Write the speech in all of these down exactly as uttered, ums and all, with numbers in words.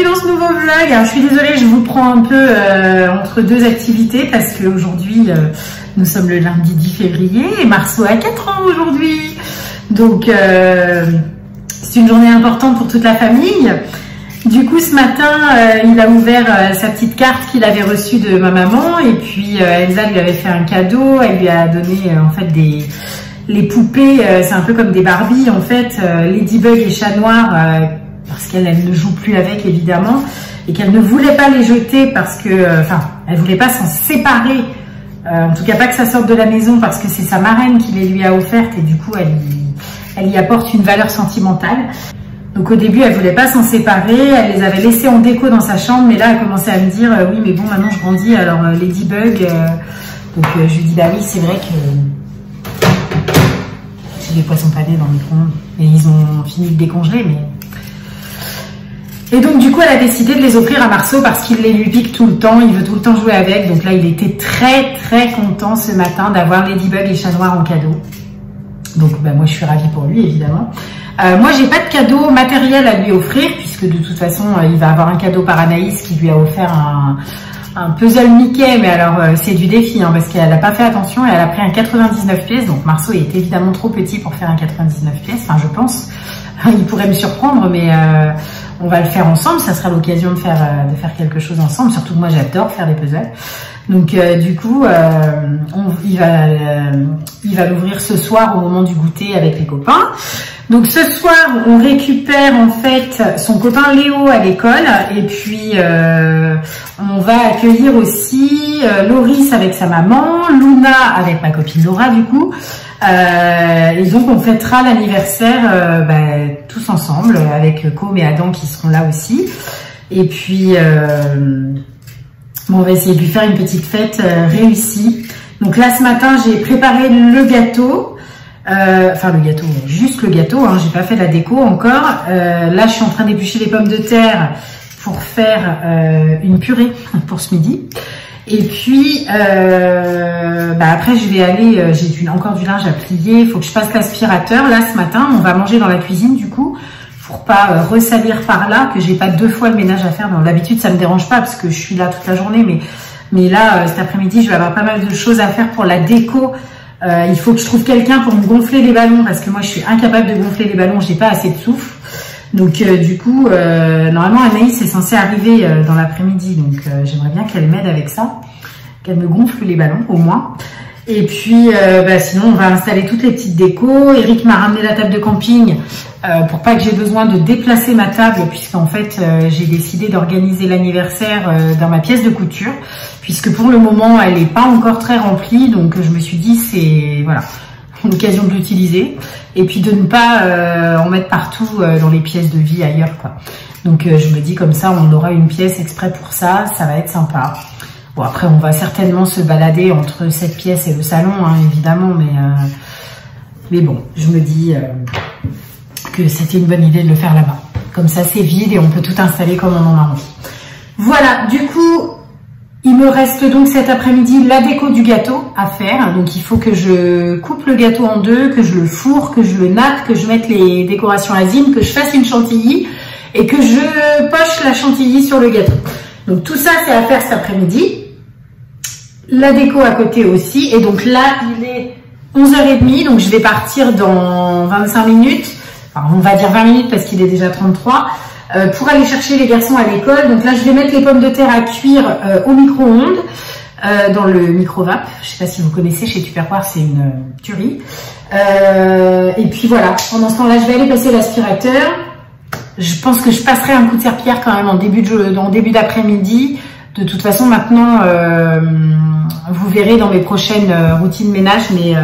bienvenue dans ce nouveau vlog. Alors, je suis désolée, je vous prends un peu euh, entre deux activités parce qu'aujourd'hui, euh, nous sommes le lundi dix février et Marceau a quatre ans aujourd'hui. Donc, euh, c'est une journée importante pour toute la famille. Du coup, ce matin, euh, il a ouvert euh, sa petite carte qu'il avait reçue de ma maman et puis euh, Elsa lui avait fait un cadeau. Elle lui a donné euh, en fait des... Les poupées, euh, c'est un peu comme des Barbies en fait, euh, Ladybug et Chat Noir, euh, parce qu'elle elle ne joue plus avec évidemment, et qu'elle ne voulait pas les jeter parce que, enfin, euh, elle voulait pas s'en séparer, euh, en tout cas pas que ça sorte de la maison parce que c'est sa marraine qui les lui a offertes et du coup elle, elle y apporte une valeur sentimentale. Donc au début elle voulait pas s'en séparer, elle les avait laissées en déco dans sa chambre, mais là elle commençait à me dire euh, oui mais bon maintenant je grandis, alors euh, Ladybug, euh, donc euh, je lui dis bah oui c'est vrai que des poissons panés dans le micro-ondes et ils ont fini de décongeler, mais et donc du coup elle a décidé de les offrir à Marceau parce qu'il les lui pique tout le temps, il veut tout le temps jouer avec, donc là il était très très content ce matin d'avoir Ladybug et Chat Noir en cadeau. Donc bah, moi je suis ravie pour lui évidemment. Euh, moi j'ai pas de cadeau matériel à lui offrir puisque de toute façon il va avoir un cadeau par Anaïs qui lui a offert un, un puzzle Mickey, mais alors euh, c'est du défi hein, parce qu'elle n'a pas fait attention et elle a pris un quatre-vingt-dix-neuf pièces, donc Marceau est évidemment trop petit pour faire un quatre-vingt-dix-neuf pièces, enfin je pense, il pourrait me surprendre, mais euh, on va le faire ensemble, ça sera l'occasion de faire euh, de faire quelque chose ensemble, surtout que moi j'adore faire des puzzles, donc euh, du coup euh, on, il va euh, il va l'ouvrir ce soir au moment du goûter avec les copains. Donc ce soir on récupère en fait son copain Léo à l'école et puis euh, on va accueillir aussi euh, Loris avec sa maman, Luna avec ma copine Laura du coup. Euh, et donc on fêtera l'anniversaire euh, bah, tous ensemble avec Com et Adam qui seront là aussi. Et puis euh, bon, on va essayer de lui faire une petite fête euh, réussie. Donc là ce matin j'ai préparé le gâteau. Euh, enfin le gâteau, juste le gâteau, hein, j'ai pas fait la déco encore. Euh, là je suis en train d'éplucher les pommes de terre pour faire euh, une purée pour ce midi. Et puis euh, bah après je vais aller, euh, j'ai encore du linge à plier, il faut que je passe l'aspirateur. Là ce matin on va manger dans la cuisine du coup pour pas euh, ressalir par là, que j'ai pas deux fois le ménage à faire. D'habitude ça me dérange pas parce que je suis là toute la journée, mais, mais là euh, cet après-midi je vais avoir pas mal de choses à faire pour la déco. Euh, il faut que je trouve quelqu'un pour me gonfler les ballons parce que moi je suis incapable de gonfler les ballons, j'ai pas assez de souffle. Donc euh, du coup, euh, normalement Anaïs est censée arriver euh, dans l'après-midi, donc euh, j'aimerais bien qu'elle m'aide avec ça, qu'elle me gonfle les ballons au moins. Et puis euh, bah, sinon on va installer toutes les petites décos. Eric m'a ramené la table de camping euh, pour pas que j'ai besoin de déplacer ma table puisqu'en fait euh, j'ai décidé d'organiser l'anniversaire euh, dans ma pièce de couture puisque pour le moment elle n'est pas encore très remplie, donc je me suis dit c'est voilà l'occasion de l'utiliser et puis de ne pas euh, en mettre partout euh, dans les pièces de vie ailleurs quoi. Donc euh, je me dis comme ça on aura une pièce exprès pour ça, ça va être sympa. Bon, après, on va certainement se balader entre cette pièce et le salon, hein, évidemment, mais, euh, mais bon, je me dis euh, que c'était une bonne idée de le faire là-bas. Comme ça, c'est vide et on peut tout installer comme on en a envie. Voilà, du coup, il me reste donc cet après-midi la déco du gâteau à faire. Donc, il faut que je coupe le gâteau en deux, que je le fourre, que je le nappe, que je mette les décorations azim, que je fasse une chantilly et que je poche la chantilly sur le gâteau. Donc tout ça c'est à faire cet après-midi, la déco à côté aussi, et donc là il est onze heures trente, donc je vais partir dans vingt-cinq minutes, enfin on va dire vingt minutes parce qu'il est déjà trente-trois, euh, pour aller chercher les garçons à l'école. Donc là je vais mettre les pommes de terre à cuire euh, au micro-ondes, euh, dans le micro-vap, je sais pas si vous connaissez, chez Tupperware c'est une euh, tuerie, euh, et puis voilà, pendant ce temps-là je vais aller passer l'aspirateur. Je pense que je passerai un coup de serpillière quand même en début de, en début d'après-midi. De toute façon, maintenant, euh, vous verrez dans mes prochaines routines ménage, mais euh,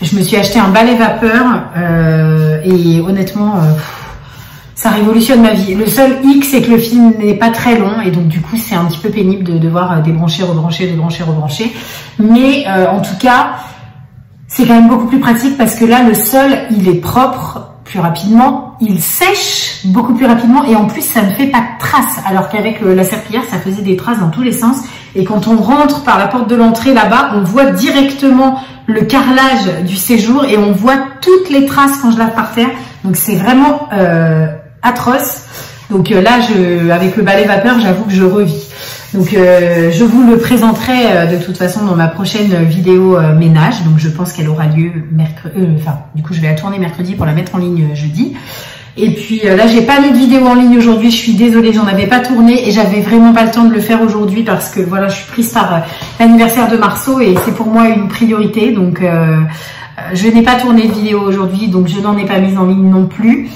je me suis acheté un balai vapeur euh, et honnêtement, euh, ça révolutionne ma vie. Le seul hic, c'est que le film n'est pas très long et donc du coup, c'est un petit peu pénible de devoir débrancher, rebrancher, débrancher, rebrancher. Mais euh, en tout cas, c'est quand même beaucoup plus pratique parce que là, le sol, il est propre plus rapidement, il sèche beaucoup plus rapidement et en plus ça ne fait pas de traces, alors qu'avec la serpillière ça faisait des traces dans tous les sens et quand on rentre par la porte de l'entrée là-bas on voit directement le carrelage du séjour et on voit toutes les traces quand je lave par terre, donc c'est vraiment euh, atroce. Donc euh, là, je, avec le balai vapeur, j'avoue que je revis. Donc euh, je vous le présenterai euh, de toute façon dans ma prochaine vidéo euh, ménage. Donc je pense qu'elle aura lieu mercredi. Euh, enfin, du coup, je vais la tourner mercredi pour la mettre en ligne euh, jeudi. Et puis euh, là, j'ai pas mis de vidéo en ligne aujourd'hui. Je suis désolée, j'en avais pas tourné et j'avais vraiment pas le temps de le faire aujourd'hui parce que voilà, je suis prise par euh, l'anniversaire de Marceau et c'est pour moi une priorité. Donc euh, je n'ai pas tourné de vidéo aujourd'hui, donc je n'en ai pas mise en ligne non plus.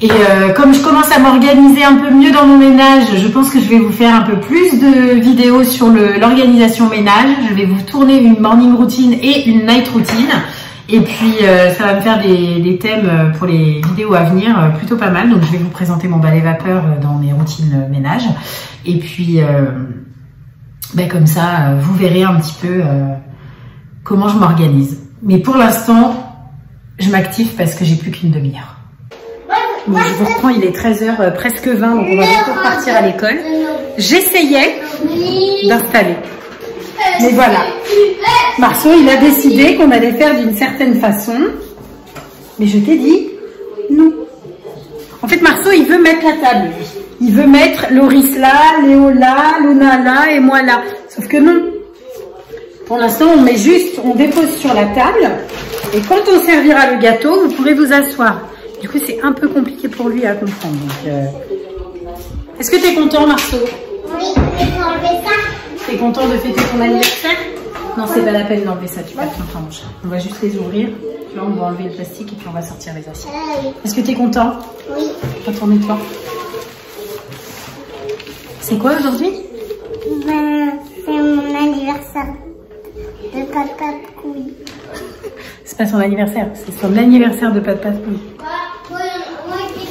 Et euh, comme je commence à m'organiser un peu mieux dans mon ménage, je pense que je vais vous faire un peu plus de vidéos sur l'organisation ménage. Je vais vous tourner une morning routine et une night routine. Et puis euh, ça va me faire des, des thèmes pour les vidéos à venir euh, plutôt pas mal. Donc je vais vous présenter mon balai vapeur dans mes routines ménage. Et puis euh, ben comme ça, vous verrez un petit peu euh, comment je m'organise. Mais pour l'instant, je m'active parce que j'ai plus qu'une demi-heure. Bon, je vous reprends, il est treize heures, presque vingt, donc on va bientôt repartir à l'école. J'essayais d'installer. Mais voilà, Marceau, il a décidé qu'on allait faire d'une certaine façon. Mais je t'ai dit, non. En fait, Marceau, il veut mettre la table. Il veut mettre Loris là, Léo là, Luna là et moi là. Sauf que non. Pour l'instant, on met juste, on dépose sur la table. Et quand on servira le gâteau, vous pourrez vous asseoir. Du coup, c'est un peu compliqué pour lui à comprendre. Euh... Est-ce que tu es content, Marceau? Oui, mais faut enlever ça. Tu es content de fêter ton anniversaire? Non, c'est pas la peine d'enlever ça, tu vas être content, mon chat. On va juste les ouvrir. Là, on va enlever le plastique et puis on va sortir les assiettes. Est-ce que tu es content? Oui. Retourne-toi. C'est quoi aujourd'hui? Ben, c'est mon anniversaire de Pat Patrouille. C'est pas son anniversaire, c'est son anniversaire de Pat Patrouille.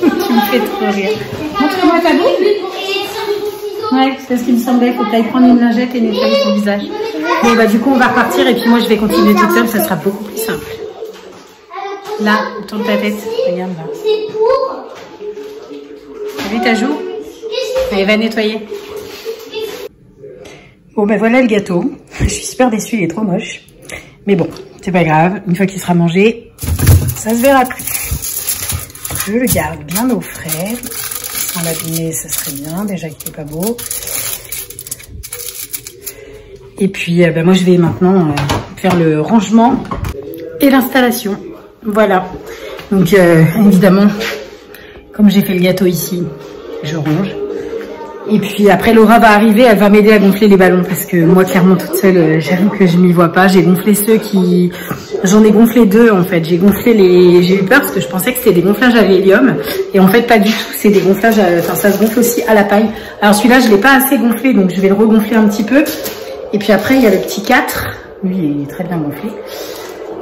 Tu me fais trop rire. Montre-moi ta bouche. Ouais, c'est ce qu'il me semblait. Faut que tu ailles prendre une lingette et nettoyer ton visage. Bon, bah, du coup, on va repartir et puis moi, je vais continuer toute seule. Ça sera beaucoup plus simple. Là, tourne ta tête. Regarde là. T'as vu ta joue? Allez, va nettoyer. Bon, ben bah, voilà le gâteau. Je suis super déçue, il est trop moche. Mais bon, c'est pas grave. Une fois qu'il sera mangé, ça se verra plus. Je le garde bien au frais. Sans l'abîmer, ça serait bien. Déjà qu'il n'est pas beau. Et puis, euh, bah, moi, je vais maintenant euh, faire le rangement et l'installation. Voilà. Donc, euh, évidemment, comme j'ai fait le gâteau ici, je range. Et puis, après, Laura va arriver. Elle va m'aider à gonfler les ballons. Parce que moi, clairement, toute seule, euh, j'avoue que je m'y vois pas. J'ai gonflé ceux qui... J'en ai gonflé deux en fait, j'ai gonflé les... J'ai eu peur parce que je pensais que c'était des gonflages à hélium et en fait pas du tout, c'est des gonflages, à... enfin ça se gonfle aussi à la paille. Alors celui-là je l'ai pas assez gonflé donc je vais le regonfler un petit peu et puis après il y a le petit quatre, lui il est très bien gonflé.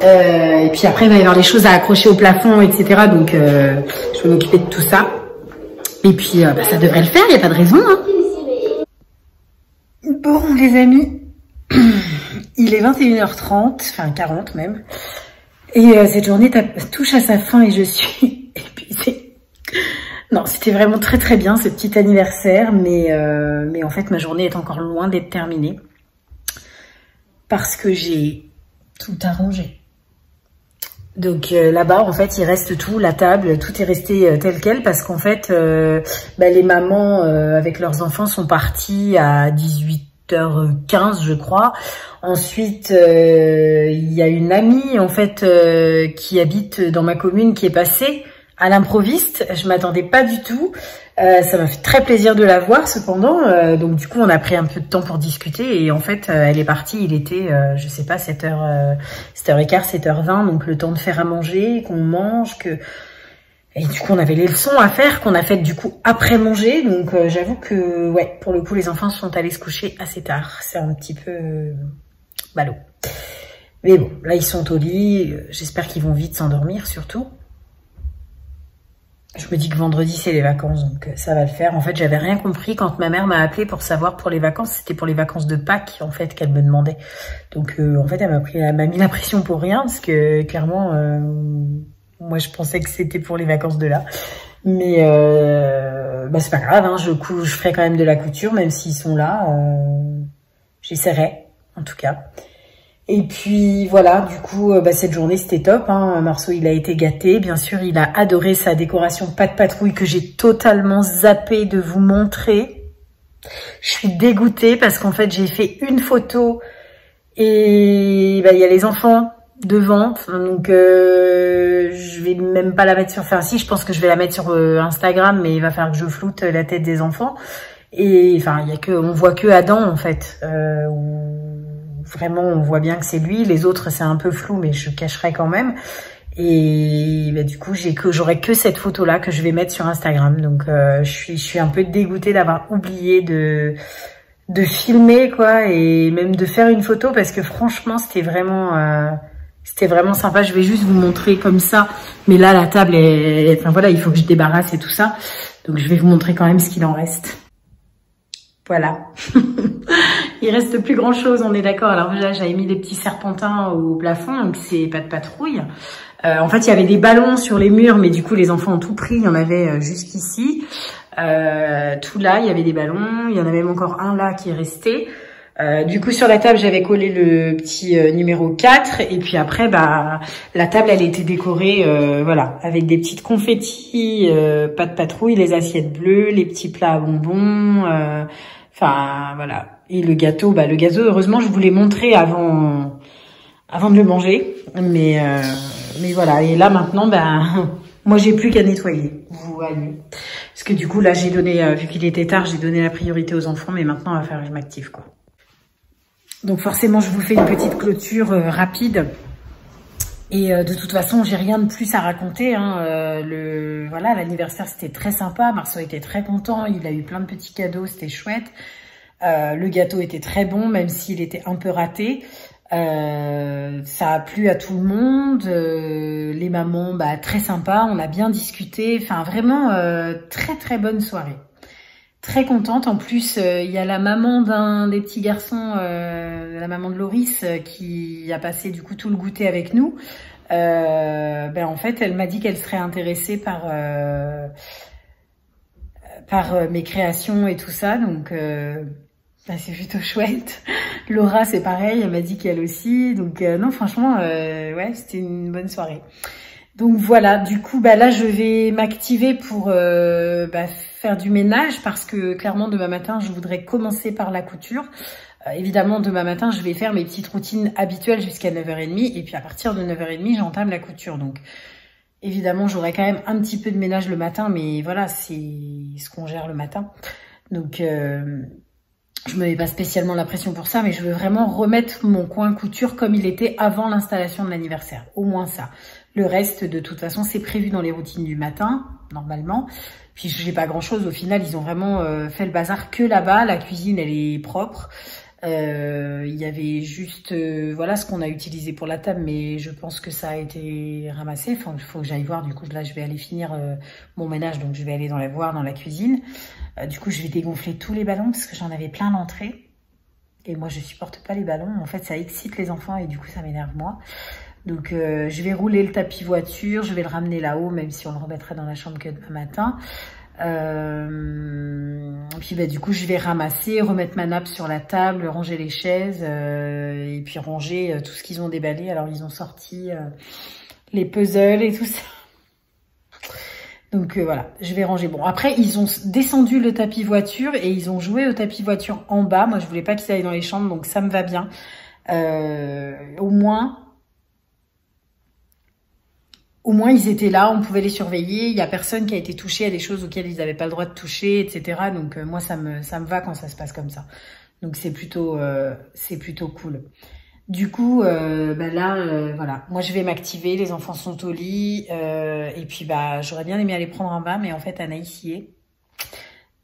Euh, et puis après il va y avoir les choses à accrocher au plafond et cetera donc euh, je vais m'occuper de tout ça et puis euh, bah, ça devrait le faire, il n'y a pas de raison. Hein. Bon les amis... Il est vingt et une heures trente, enfin quarante même. Et euh, cette journée touche à sa fin et je suis épuisée. Non, c'était vraiment très très bien ce petit anniversaire. Mais, euh, mais en fait, ma journée est encore loin d'être terminée. Parce que j'ai tout arrangé. Donc euh, là-bas, en fait, il reste tout, la table, tout est resté euh, tel quel. Parce qu'en fait, euh, bah, les mamans euh, avec leurs enfants sont partis à dix-huit heures quinze je crois. Ensuite euh, il y a une amie en fait euh, qui habite dans ma commune qui est passée à l'improviste, je m'attendais pas du tout, euh, ça m'a fait très plaisir de la voir cependant, euh, donc du coup on a pris un peu de temps pour discuter et en fait euh, elle est partie, il était euh, je sais pas sept heures, euh, sept heures quinze, sept heures vingt, donc le temps de faire à manger, qu'on mange, que... Et du coup, on avait les leçons à faire qu'on a faites du coup après manger. Donc, euh, j'avoue que, ouais, pour le coup, les enfants sont allés se coucher assez tard. C'est un petit peu euh, ballot. Mais bon, là, ils sont au lit. J'espère qu'ils vont vite s'endormir, surtout. Je me dis que vendredi, c'est les vacances, donc ça va le faire. En fait, j'avais rien compris quand ma mère m'a appelé pour savoir pour les vacances. C'était pour les vacances de Pâques, en fait, qu'elle me demandait. Donc, euh, en fait, elle m'a pris, elle m'a mis la pression pour rien, parce que, clairement... Euh, moi, je pensais que c'était pour les vacances de là. Mais euh, bah, c'est pas grave, hein. je, cou je ferai quand même de la couture, même s'ils sont là. Euh, J'essaierai, en tout cas. Et puis voilà, du coup, bah, cette journée, c'était top. Hein. Marceau, il a été gâté. Bien sûr, il a adoré sa décoration Pat Patrouille que j'ai totalement zappé de vous montrer. Je suis dégoûtée parce qu'en fait, j'ai fait une photo et bah, il y a les enfants devant. Donc, euh, je vais même pas la mettre sur... Enfin, si, je pense que je vais la mettre sur euh, Instagram, mais il va falloir que je floute la tête des enfants. Et enfin, il y a que, on voit que Adam, en fait, euh, vraiment, on voit bien que c'est lui. Les autres, c'est un peu flou, mais je cacherai quand même. Et bah, du coup, j'ai que j'aurai que cette photo-là que je vais mettre sur Instagram. Donc, euh, je suis, je suis un peu dégoûtée d'avoir oublié de de filmer, quoi, et même de faire une photo parce que franchement, c'était vraiment, euh, c'était vraiment sympa. Je vais juste vous montrer comme ça. Mais là, la table, est, enfin voilà, il faut que je débarrasse et tout ça. Donc, je vais vous montrer quand même ce qu'il en reste. Voilà. Il reste plus grand chose, on est d'accord. Alors là, j'avais mis des petits serpentins au plafond, donc c'est pas de patrouille. Euh, en fait, il y avait des ballons sur les murs, mais du coup, les enfants ont tout pris. Il y en avait jusqu'ici. Euh, tout là, il y avait des ballons. Il y en a même encore un là qui est resté. Euh, du coup, sur la table, j'avais collé le petit euh, numéro quatre. Et puis après, bah, la table, elle était décorée, euh, voilà, avec des petites confettis, euh, pas de patrouille, les assiettes bleues, les petits plats à bonbons. Euh, Enfin, voilà. Et le gâteau, bah, le gâteau, heureusement, je vous l'ai montré avant, avant de le manger. Mais, euh, mais voilà. Et là, maintenant, bah, moi, j'ai plus qu'à nettoyer. Voilà. Parce que du coup, là, j'ai donné, euh, vu qu'il était tard, j'ai donné la priorité aux enfants. Mais maintenant, on va faire, je m'active, quoi. Donc, forcément, je vous fais une petite clôture euh, rapide. Et euh, de toute façon, j'ai rien de plus à raconter. Hein. Euh, le, voilà, l'anniversaire, c'était très sympa. Marceau était très content. Il a eu plein de petits cadeaux. C'était chouette. Euh, le gâteau était très bon, même s'il était un peu raté. Euh, ça a plu à tout le monde. Euh, les mamans, bah, très sympa. On a bien discuté. Enfin, vraiment, euh, très, très bonne soirée. Très contente. En plus, il euh, y a la maman d'un des petits garçons, euh, la maman de Loris, euh, qui a passé du coup tout le goûter avec nous. Euh, ben en fait, elle m'a dit qu'elle serait intéressée par euh, par euh, mes créations et tout ça. Donc, euh, ben, c'est plutôt chouette. Laura, c'est pareil. Elle m'a dit qu'elle aussi. Donc, euh, non, franchement, euh, ouais, c'était une bonne soirée. Donc voilà, du coup, bah là, je vais m'activer pour euh, bah, faire du ménage parce que clairement, demain matin, je voudrais commencer par la couture. Euh, évidemment, demain matin, je vais faire mes petites routines habituelles jusqu'à neuf heures trente et puis à partir de neuf heures trente, j'entame la couture. Donc évidemment, j'aurai quand même un petit peu de ménage le matin, mais voilà, c'est ce qu'on gère le matin. Donc euh, je me mets pas spécialement la pression pour ça, mais je veux vraiment remettre mon coin couture comme il était avant l'installation de l'anniversaire. Au moins ça. Le reste, de toute façon, c'est prévu dans les routines du matin, normalement. Puis, j'ai pas grand-chose. Au final, ils ont vraiment euh, fait le bazar que là-bas. La cuisine, elle est propre. Euh, il y avait juste euh, voilà ce qu'on a utilisé pour la table, mais je pense que ça a été ramassé. Enfin, il faut que j'aille voir. Du coup, là, je vais aller finir euh, mon ménage. Donc, je vais aller dans la voir dans la cuisine. Euh, du coup, je vais dégonfler tous les ballons parce que j'en avais plein l'entrée. Et moi, je supporte pas les ballons. En fait, ça excite les enfants et du coup, ça m'énerve moi. Donc, euh, je vais rouler le tapis voiture, je vais le ramener là-haut, même si on le remettrait dans la chambre que demain matin. Euh, puis, bah, du coup, je vais ramasser, remettre ma nappe sur la table, ranger les chaises euh, et puis ranger euh, tout ce qu'ils ont déballé. Alors, ils ont sorti euh, les puzzles et tout ça. Donc, euh, voilà, je vais ranger. Bon, après, ils ont descendu le tapis voiture et ils ont joué au tapis voiture en bas. Moi, je voulais pas qu'ils aillent dans les chambres, donc ça me va bien. Euh, au moins... Au moins, ils étaient là, on pouvait les surveiller. Il n'y a personne qui a été touché à des choses auxquelles ils n'avaient pas le droit de toucher, et cetera. Donc, euh, moi, ça me, ça me va quand ça se passe comme ça. Donc, c'est plutôt, euh, c'est plutôt cool. Du coup, euh, bah là, euh, voilà. Moi, je vais m'activer. Les enfants sont au lit. Euh, et puis, bah, j'aurais bien aimé aller prendre un bain, mais en fait, Anaïs y est.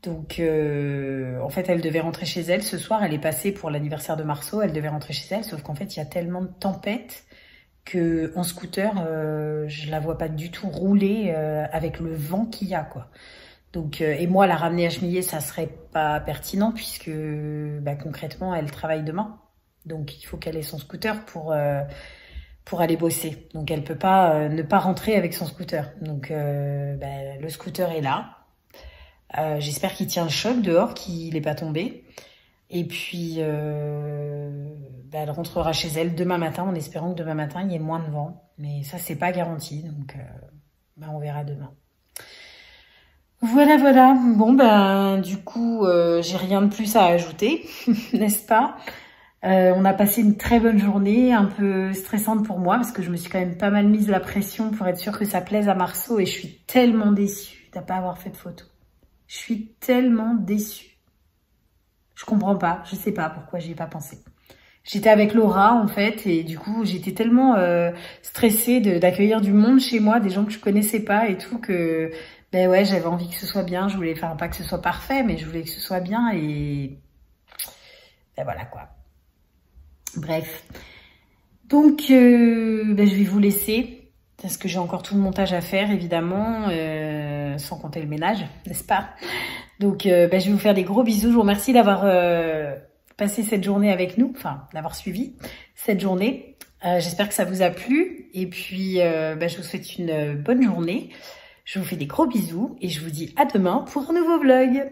Donc, euh, en fait, elle devait rentrer chez elle ce soir. Elle est passée pour l'anniversaire de Marceau. Elle devait rentrer chez elle, sauf qu'en fait, il y a tellement de tempêtes que en scooter, euh, je la vois pas du tout rouler euh, avec le vent qu'il y a, quoi. Donc, euh, et moi, la ramener à Chemillé, ça serait pas pertinent puisque, bah, concrètement, elle travaille demain. Donc, il faut qu'elle ait son scooter pour euh, pour aller bosser. Donc, elle peut pas euh, ne pas rentrer avec son scooter. Donc, euh, bah, le scooter est là. Euh, j'espère qu'il tient le choc dehors, qu'il n'est pas tombé. Et puis, euh, bah, elle rentrera chez elle demain matin, en espérant que demain matin, il y ait moins de vent. Mais ça, c'est pas garanti, donc euh, bah, on verra demain. Voilà, voilà. Bon, ben, du coup, euh, j'ai rien de plus à ajouter, n'est-ce pas? Euh, on a passé une très bonne journée, un peu stressante pour moi, parce que je me suis quand même pas mal mise la pression pour être sûre que ça plaise à Marceau, et je suis tellement déçue de ne pas avoir fait de photo. Je suis tellement déçue. Je comprends pas, je sais pas pourquoi j'y ai pas pensé. J'étais avec Laura, en fait, et du coup, j'étais tellement euh, stressée d'accueillir du monde chez moi, des gens que je connaissais pas et tout, que... Ben ouais, j'avais envie que ce soit bien, je voulais, enfin pas que ce soit parfait, mais je voulais que ce soit bien et ben voilà quoi. Bref, donc euh, ben je vais vous laisser parce que j'ai encore tout le montage à faire évidemment, euh, sans compter le ménage, n'est-ce pas? Donc euh, ben je vais vous faire des gros bisous, je vous remercie d'avoir euh, passé cette journée avec nous, enfin d'avoir suivi cette journée. Euh, j'espère que ça vous a plu et puis euh, ben je vous souhaite une bonne journée. Je vous fais des gros bisous et je vous dis à demain pour un nouveau vlog.